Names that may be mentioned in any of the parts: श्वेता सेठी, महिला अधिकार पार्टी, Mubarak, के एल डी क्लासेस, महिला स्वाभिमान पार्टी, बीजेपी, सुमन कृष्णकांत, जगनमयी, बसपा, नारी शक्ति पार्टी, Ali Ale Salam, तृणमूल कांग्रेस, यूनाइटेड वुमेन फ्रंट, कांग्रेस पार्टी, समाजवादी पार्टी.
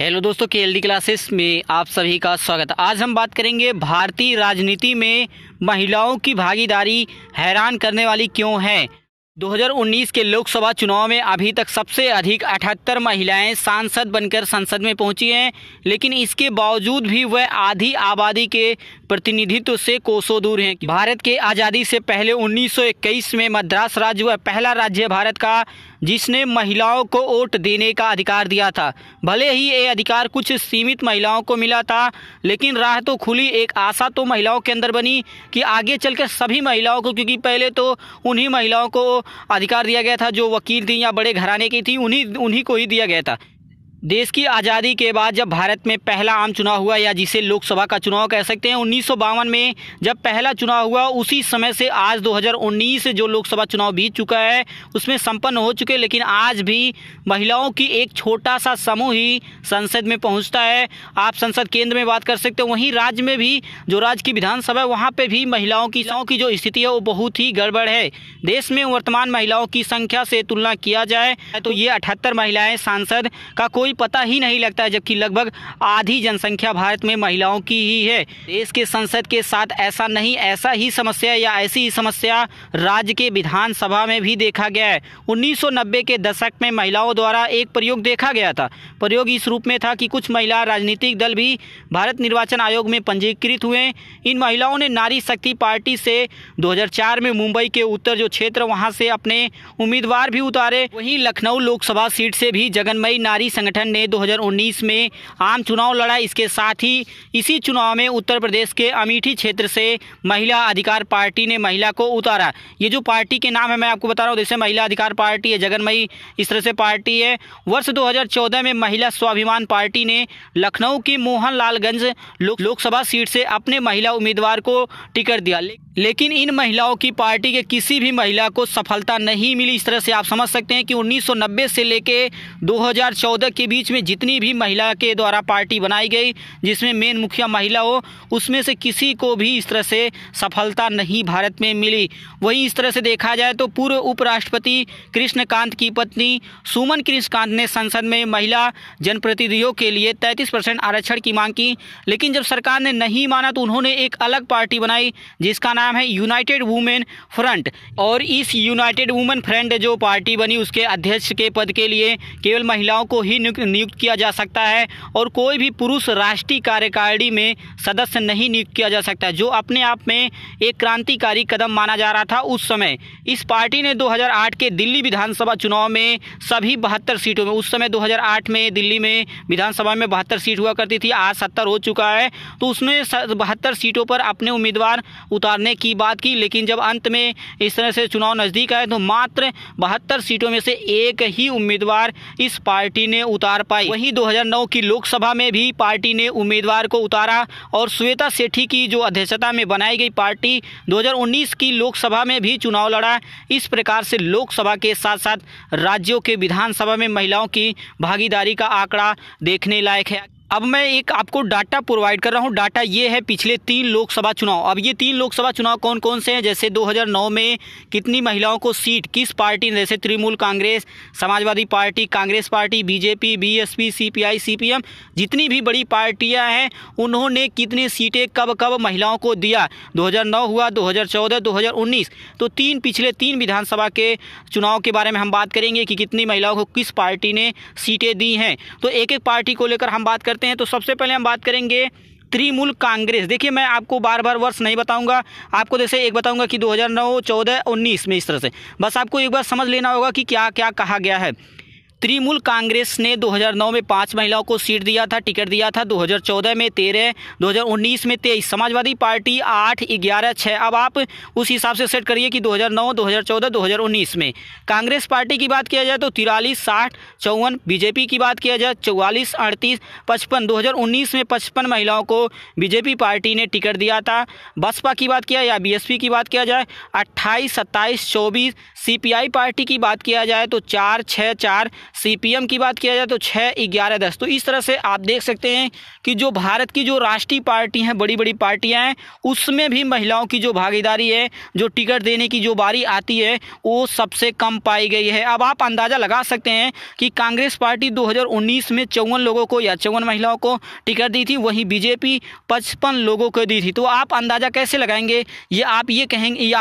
Hello दोस्तों, के एल डी क्लासेस में आप सभी का स्वागत है। आज हम बात करेंगे भारतीय राजनीति में महिलाओं की भागीदारी हैरान करने वाली क्यों है। 2019 के लोकसभा चुनाव में अभी तक सबसे अधिक 78 महिलाएं सांसद बनकर संसद में पहुंची हैं, लेकिन इसके बावजूद भी वह आधी आबादी के प्रतिनिधित्व से कोसों दूर हैं। भारत के आज़ादी से पहले 1921 में मद्रास राज्य वह पहला राज्य भारत का जिसने महिलाओं को वोट देने का अधिकार दिया था। भले ही ये अधिकार कुछ सीमित महिलाओं को मिला था, लेकिन राह तो खुली, एक आशा तो महिलाओं के अंदर बनी कि आगे चलकर सभी महिलाओं को, क्योंकि पहले तो उन्हीं महिलाओं को अधिकार दिया गया था जो वकील थी या बड़े घराने की थी, उन्हीं को ही दिया गया था। देश की आज़ादी के बाद जब भारत में पहला आम चुनाव हुआ, या जिसे लोकसभा का चुनाव कह सकते हैं, 1952 में जब पहला चुनाव हुआ, उसी समय से आज 2019 जो लोकसभा चुनाव बीत चुका है उसमें संपन्न हो चुके, लेकिन आज भी महिलाओं की एक छोटा सा समूह ही संसद में पहुंचता है। आप संसद केंद्र में बात कर सकते हो, वहीं राज्य में भी, जो राज्य की विधानसभा है, वहाँ पर भी महिलाओं की जो स्थिति है वो बहुत ही गड़बड़ है। देश में वर्तमान महिलाओं की संख्या से तुलना किया जाए तो ये 78 महिलाएँ सांसद का कोई पता ही नहीं लगता है, जबकि लगभग आधी जनसंख्या भारत में महिलाओं की ही है। देश के संसद के साथ ऐसी ही समस्या राज्य के विधानसभा में भी देखा गया है। 1990 के दशक में महिलाओं द्वारा एक प्रयोग देखा गया था। प्रयोग इस रूप में था कि कुछ महिला राजनीतिक दल भी भारत निर्वाचन आयोग में पंजीकृत हुए। इन महिलाओं ने नारी शक्ति पार्टी से 2004 में मुंबई के उत्तर जो क्षेत्र, वहाँ से अपने उम्मीदवार भी उतारे। वहीं लखनऊ लोकसभा सीट से भी जगनमयी नारी संगठन ने 2019 में आम चुनाव लड़ा। इसके साथ ही इसी चुनाव में उत्तर प्रदेश के अमेठी क्षेत्र से महिला अधिकार पार्टी ने महिला को उतारा। ये जो पार्टी के नाम है मैं आपको बता रहा हूँ, जैसे महिला अधिकार पार्टी है, जगनमयी, इस तरह से पार्टी है। वर्ष 2014 में महिला स्वाभिमान पार्टी ने लखनऊ की मोहनलालगंज लोकसभा सीट से अपने महिला उम्मीदवार को टिकट दिया, लेकिन इन महिलाओं की पार्टी के किसी भी महिला को सफलता नहीं मिली। इस तरह से आप समझ सकते हैं कि 1990 से लेकर 2014 के बीच में जितनी भी महिला के द्वारा पार्टी बनाई गई जिसमें मेन मुखिया महिला हो, उसमें से किसी को भी इस तरह से सफलता नहीं भारत में मिली। वहीं इस तरह से देखा जाए तो पूर्व उपराष्ट्रपति कृष्णकांत की पत्नी सुमन कृष्णकांत ने संसद में महिला जनप्रतिनिधियों के लिए 33% आरक्षण की मांग की, लेकिन जब सरकार ने नहीं माना तो उन्होंने एक अलग पार्टी बनाई जिसका नाम है यूनाइटेड वुमेन फ्रंट, और इस यूनाइटेड वुमेन फ्रंट जो पार्टी बनी उसके अध्यक्ष के पद के लिए केवल महिलाओं को ही नियुक्त किया जा सकता है और कोई भी पुरुष राष्ट्रीय कार्यकारिणी में सदस्य नहीं नियुक्त किया जा सकता, जो अपने आप में एक क्रांतिकारी कदम माना जा रहा था उस समय। इस पार्टी ने 2008 के दिल्ली विधानसभा चुनाव में सभी 72 सीटों में, उस समय 2008 में दिल्ली में विधानसभा में 72 सीट हुआ करती थी, आज 70 हो चुका है, तो उसने 72 सीटों पर अपने उम्मीदवार उतारने की बात की, लेकिन जब अंत में इस तरह से चुनाव नज़दीक आए तो मात्र 72 सीटों में से एक ही उम्मीदवार इस पार्टी ने उतार पाई। वहीं 2009 की लोकसभा में भी पार्टी ने उम्मीदवार को उतारा और श्वेता सेठी की जो अध्यक्षता में बनाई गई पार्टी 2019 की लोकसभा में भी चुनाव लड़ा। इस प्रकार से लोकसभा के साथ साथ राज्यों के विधानसभा में महिलाओं की भागीदारी का आंकड़ा देखने लायक है। अब मैं एक आपको डाटा प्रोवाइड कर रहा हूं। डाटा ये है पिछले 3 लोकसभा चुनाव। अब ये 3 लोकसभा चुनाव कौन कौन से हैं, जैसे 2009 में कितनी महिलाओं को सीट किस पार्टी ने, जैसे तृणमूल कांग्रेस, समाजवादी पार्टी, कांग्रेस पार्टी, बीजेपी, BSP, CPI, CPM, जितनी भी बड़ी पार्टियां हैं उन्होंने कितनी सीटें कब कब महिलाओं को दिया। 2009 हुआ, 2014, 2019, तो पिछले तीन विधानसभा के चुनाव के बारे में हम बात करेंगे कि कितनी महिलाओं को किस पार्टी ने सीटें दी हैं। तो एक एक पार्टी को लेकर हम बात हैं। तो सबसे पहले हम बात करेंगे तृणमूल कांग्रेस। देखिए मैं आपको बार बार वर्ष नहीं बताऊंगा, आपको जैसे एक बताऊंगा कि 2009, 14, 19 में, इस तरह से बस आपको एक बार समझ लेना होगा कि क्या क्या कहा गया है। तृणमूल कांग्रेस ने 2009 में 5 महिलाओं को सीट दिया था, टिकट दिया था। 2014 में 13, 2019 में 23, समाजवादी पार्टी 8, 11, 6। अब आप उस हिसाब से सेट करिए कि 2009, 2014, 2019 में। कांग्रेस पार्टी की बात किया जाए तो 43, 60, 54। बीजेपी की बात किया जाए 44, 38, 55। 2019 में 55 महिलाओं को बीजेपी पार्टी ने टिकट दिया था। बसपा की बात किया या बीएसपी की बात किया जाए 28, 27, 24। सीपीआई पार्टी की बात किया जाए तो 4, 6, 4। सीपीएम की बात किया जाए तो 6, 11, 10। तो इस तरह से आप देख सकते हैं कि जो भारत की जो राष्ट्रीय पार्टी हैं, बड़ी बड़ी पार्टियां हैं, उसमें भी महिलाओं की जो भागीदारी है, जो टिकट देने की जो बारी आती है, वो सबसे कम पाई गई है। अब आप अंदाज़ा लगा सकते हैं कि कांग्रेस पार्टी 2019 में 54 लोगों को या 54 महिलाओं को टिकट दी थी, वहीं बीजेपी 55 लोगों को दी थी। तो आप अंदाज़ा कैसे लगाएंगे,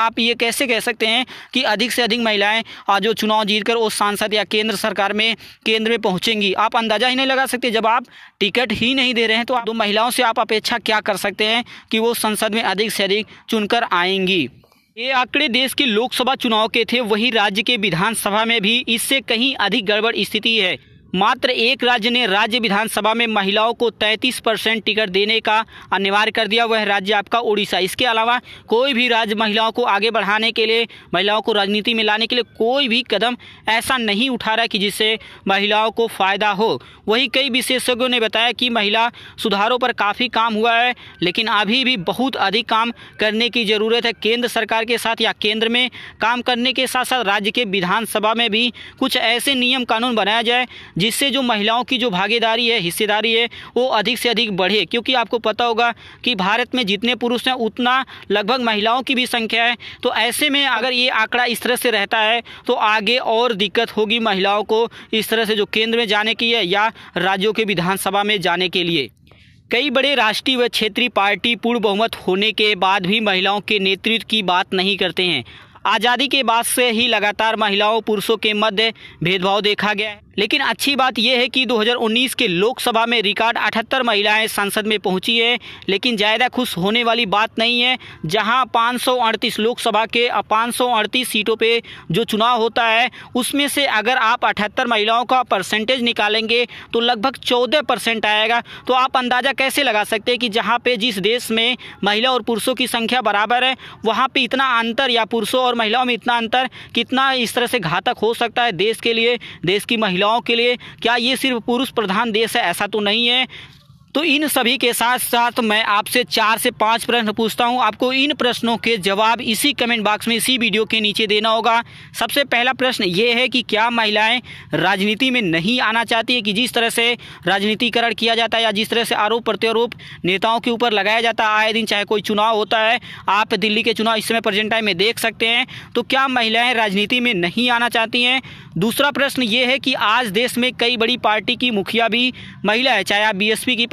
आप ये कैसे कह सकते हैं कि अधिक से अधिक महिलाएं जो चुनाव जीतकर वो सांसद या केंद्र सरकार में पहुंचेंगी? आप अंदाज़ा ही नहीं लगा सकते। जब आप टिकट ही नहीं दे रहे हैं तो आप महिलाओं से आप अपेक्षा क्या कर सकते हैं कि वो संसद में अधिक से अधिक चुनकर आएंगी? ये आंकड़े देश के लोकसभा चुनाव के थे, वहीं राज्य के विधानसभा में भी इससे कहीं अधिक गड़बड़ स्थिति है। मात्र एक राज्य ने राज्य विधानसभा में महिलाओं को 33% टिकट देने का अनिवार्य कर दिया, वह राज्य आपका उड़ीसा। इसके अलावा कोई भी राज्य महिलाओं को आगे बढ़ाने के लिए, महिलाओं को राजनीति में लाने के लिए कोई भी कदम ऐसा नहीं उठा रहा कि जिससे महिलाओं को फ़ायदा हो। वहीं कई विशेषज्ञों ने बताया कि महिला सुधारों पर काफ़ी काम हुआ है, लेकिन अभी भी बहुत अधिक काम करने की ज़रूरत है। केंद्र सरकार के साथ या केंद्र में काम करने के साथ साथ राज्य के विधानसभा में भी कुछ ऐसे नियम कानून बनाया जाए जिससे जो महिलाओं की जो भागीदारी है, हिस्सेदारी है, वो अधिक से अधिक बढ़े। क्योंकि आपको पता होगा कि भारत में जितने पुरुष हैं उतना लगभग महिलाओं की भी संख्या है। तो ऐसे में अगर ये आंकड़ा इस तरह से रहता है तो आगे और दिक्कत होगी महिलाओं को, इस तरह से जो केंद्र में जाने की है या राज्यों के विधानसभा में जाने के लिए। कई बड़े राष्ट्रीय व क्षेत्रीय पार्टी पूर्ण बहुमत होने के बाद भी महिलाओं के नेतृत्व की बात नहीं करते हैं। आज़ादी के बाद से ही लगातार महिलाओं पुरुषों के मध्य भेदभाव देखा गया है। लेकिन अच्छी बात यह है कि 2019 के लोकसभा में रिकॉर्ड 78 महिलाएं संसद में पहुंची है। लेकिन ज़्यादा खुश होने वाली बात नहीं है, जहां 538 लोकसभा के 538 सीटों पे जो चुनाव होता है उसमें से अगर आप 78 महिलाओं का परसेंटेज निकालेंगे तो लगभग 14% आएगा। तो आप अंदाज़ा कैसे लगा सकते हैं कि जहाँ पर जिस देश में महिला और पुरुषों की संख्या बराबर है वहाँ पर इतना अंतर, या पुरुषों और महिलाओं में इतना अंतर कितना इस तरह से घातक हो सकता है देश के लिए, देश की महिला के लिए? क्या ये सिर्फ पुरुष प्रधान देश है? ऐसा तो नहीं है। तो इन सभी के साथ साथ मैं आपसे 4 से 5 प्रश्न पूछता हूं। आपको इन प्रश्नों के जवाब इसी कमेंट बॉक्स में, इसी वीडियो के नीचे देना होगा। सबसे पहला प्रश्न ये है कि क्या महिलाएं राजनीति में नहीं आना चाहती है? कि जिस तरह से राजनीतिकरण किया जाता है या जिस तरह से आरोप प्रत्यारोप नेताओं के ऊपर लगाया जाता है आए दिन, चाहे कोई चुनाव होता है, आप दिल्ली के चुनाव इस समय प्रेजेंट टाइम में देख सकते हैं। तो क्या महिलाएँ राजनीति में नहीं आना चाहती हैं? दूसरा प्रश्न ये है कि आज देश में कई बड़ी पार्टी की मुखिया भी महिला है, चाहे आप बीएसपी की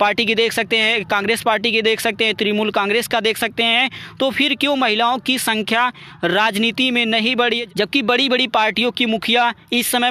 पार्टी की देख सकते हैं, कांग्रेस पार्टी की देख सकते हैं, तृणमूल कांग्रेस का देख सकते हैं। तो फिर क्यों महिलाओं की संख्या राजनीति में नहीं बढ़ी, जबकि बड़ी बड़ी पार्टियों की मुखिया इस समय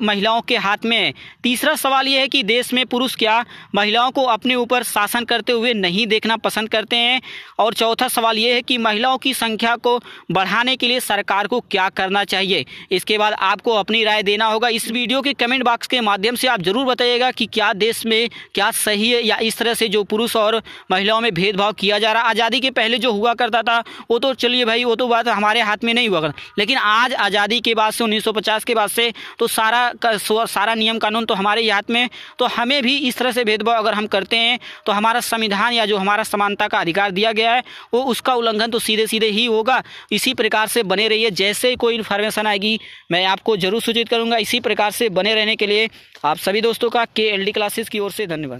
महिलाओं के हाथ में है? तीसरा सवाल यह है कि देश में पुरुष क्या महिलाओं को अपने ऊपर शासन करते हुए नहीं देखना पसंद करते हैं? और चौथा सवाल यह है कि महिलाओं की संख्या को बढ़ाने के लिए सरकार को क्या करना चाहिए? इसके बाद आपको अपनी राय देना होगा। इस वीडियो के कमेंट बॉक्स के माध्यम से आप जरूर बताइएगा कि क्या देश में क्या सही है, या इस तरह से जो पुरुष और महिलाओं में भेदभाव किया जा रहा, आज़ादी के पहले जो हुआ करता था वो तो चलिए भाई, वो तो बात हमारे हाथ में नहीं हुआ करता, लेकिन आज आज़ादी के बाद से 1950 के बाद से तो सारा नियम कानून तो हमारे हाथ में। तो हमें भी इस तरह से भेदभाव अगर हम करते हैं तो हमारा संविधान या जो हमारा समानता का अधिकार दिया गया है वो उसका उल्लंघन तो सीधे सीधे ही होगा। इसी प्रकार से बने रहिए। जैसे कोई इन्फॉर्मेशन आएगी मैं आपको जरूर सूचित करूंगा। इसी प्रकार से बने रहने के लिए आप सभी दोस्तों का के एल डी क्लासेस की ओर से धन्यवाद।